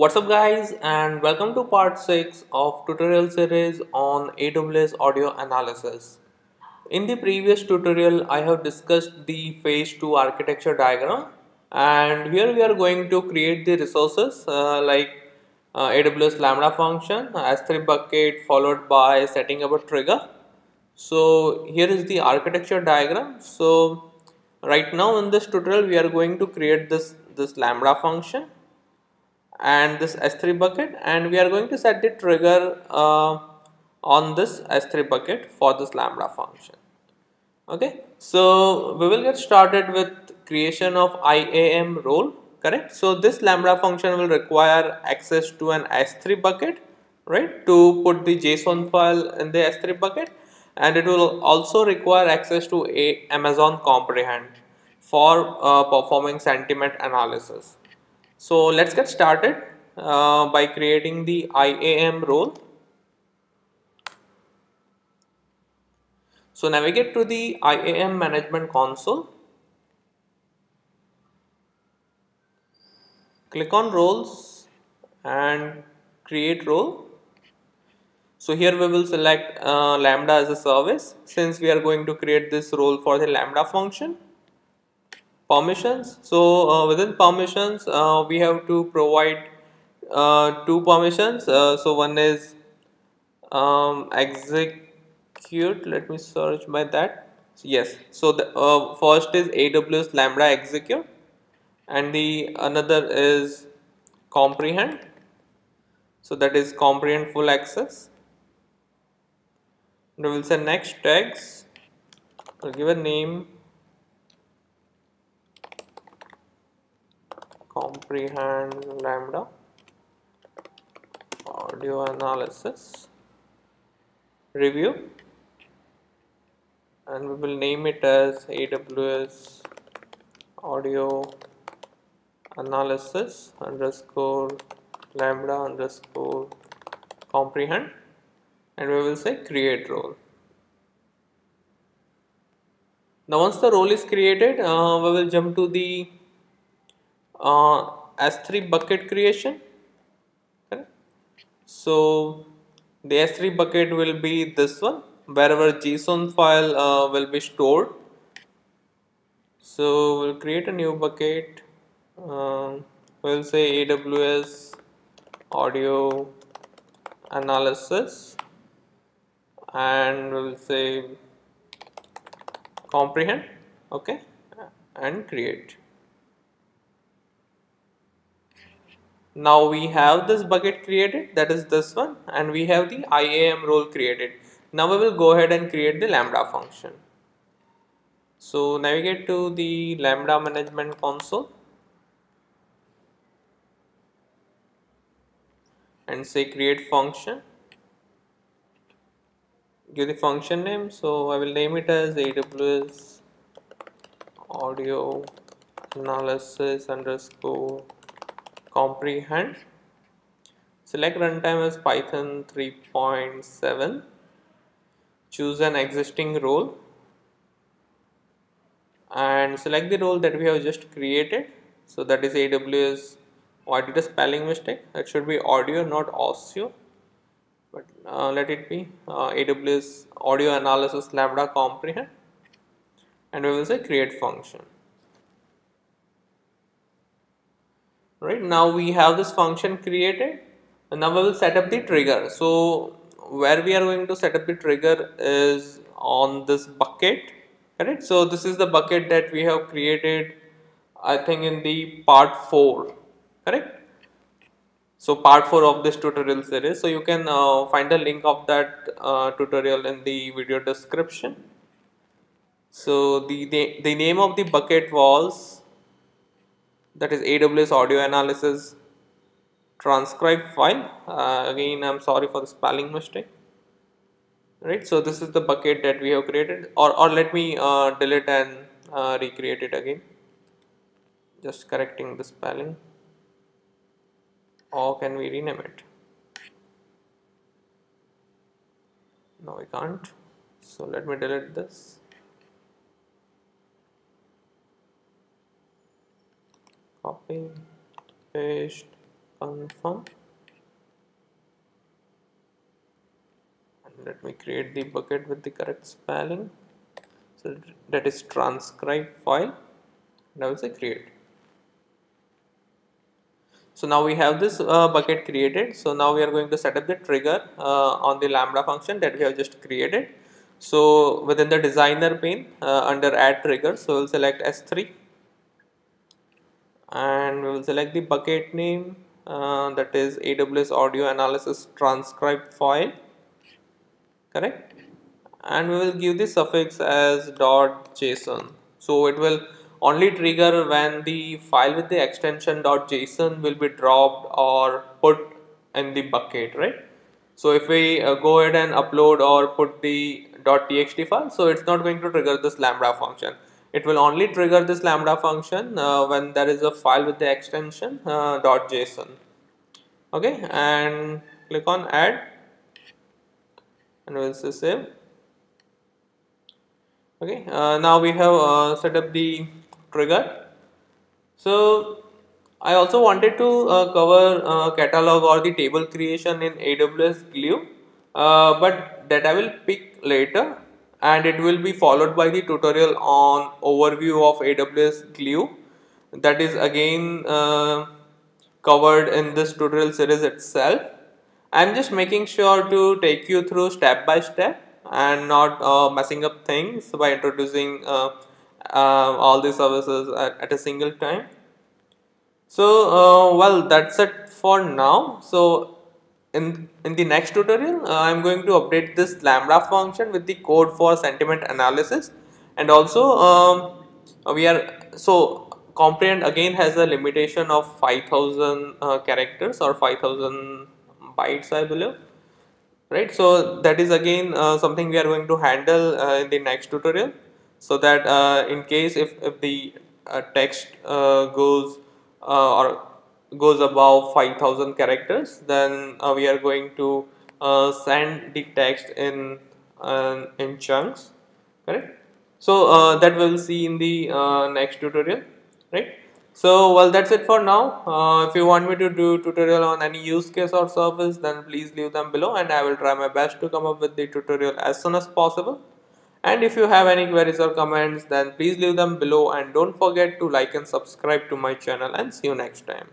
What's up guys, and welcome to part 6 of tutorial series on AWS audio analysis. In the previous tutorial I have discussed the phase 2 architecture diagram, and here we are going to create the resources like AWS Lambda function, S3 bucket, followed by setting up a trigger. So here is the architecture diagram. So right now in this tutorial we are going to create this Lambda function and this S3 bucket, and we are going to set the trigger on this S3 bucket for this Lambda function. Okay, so we will get started with creation of IAM role, correct? So this Lambda function will require access to an S3 bucket, right, to put the JSON file in the S3 bucket, and it will also require access to Amazon Comprehend for performing sentiment analysis. So let's get started by creating the IAM role. So navigate to the IAM management console. Click on roles and create role. So here we will select Lambda as a service, since we are going to create this role for the Lambda function. Permissions. So within permissions we have to provide two permissions. So one is execute. Let me search by that. Yes. So the first is AWS Lambda execute, and the another is comprehend. So that is comprehend full access. And we will say next tags. I'll give a name. Comprehend Lambda audio analysis review, and we will name it as AWS audio analysis _Lambda_comprehend, and we will say create role. Now once the role is created, we will jump to the S3 bucket creation. Okay. So the S3 bucket will be this one, wherever JSON file will be stored. So we'll create a new bucket. We'll say AWS audio analysis, and we'll say comprehend. Okay, and create. Now we have this bucket created, that is this one, and we have the IAM role created. Now we will go ahead and create the Lambda function. So navigate to the Lambda management console and say create function. Give the function name, so I will name it as AWS audio analysis _comprehend. Select runtime as Python 3.7. Choose an existing role and select the role that we have just created. So that is AWS. Oh, I did a spelling mistake. That should be audio, not osio, but let it be AWS audio analysis Lambda comprehend, and we will say create function. Right, now we have this function created, and now we will set up the trigger. So where we are going to set up the trigger is on this bucket, correct? So this is the bucket that we have created, I think, in the part 4, correct? So part 4 of this tutorial series. So you can find the link of that tutorial in the video description. So the name of the bucket was, that is AWS audio analysis transcribe file. Again, I'm sorry for the spelling mistake. Right, so this is the bucket that we have created, or let me delete and recreate it again. Just correcting the spelling, or can we rename it? No, we can't. So let me delete this. Copy, paste, confirm, and let me create the bucket with the correct spelling. So that is transcribe file, and I will say create. So now we have this bucket created. So now we are going to set up the trigger on the Lambda function that we have just created. So within the designer pane, under add trigger, so we'll select S3, and we will select the bucket name, that is AWS audio analysis transcribe file, correct? And we will give the suffix as .json. So it will only trigger when the file with the extension .json will be dropped or put in the bucket, right? So if we go ahead and upload or put the .txt file, so it's not going to trigger this Lambda function. It will only trigger this Lambda function when there is a file with the extension .json. Okay, and click on add, and we'll say save. Okay, now we have set up the trigger. So I also wanted to cover catalog or the table creation in AWS Glue, but that I will pick later, and it will be followed by the tutorial on overview of AWS Glue that is again covered in this tutorial series itself. I am just making sure to take you through step by step and not messing up things by introducing all the services at a single time. So well, that's it for now. So in the next tutorial, I'm going to update this Lambda function with the code for sentiment analysis, and also Comprehend again has a limitation of 5000 characters or 5000 bytes, I believe, right? So that is again something we are going to handle in the next tutorial, so that in case if the text goes above 5000 characters, then we are going to send the text in chunks, correct? So that we will see in the next tutorial, right? So well, that's it for now. If you want me to do tutorial on any use case or service, then please leave them below, and I will try my best to come up with the tutorial as soon as possible. And if you have any queries or comments, then please leave them below, and don't forget to like and subscribe to my channel, and see you next time.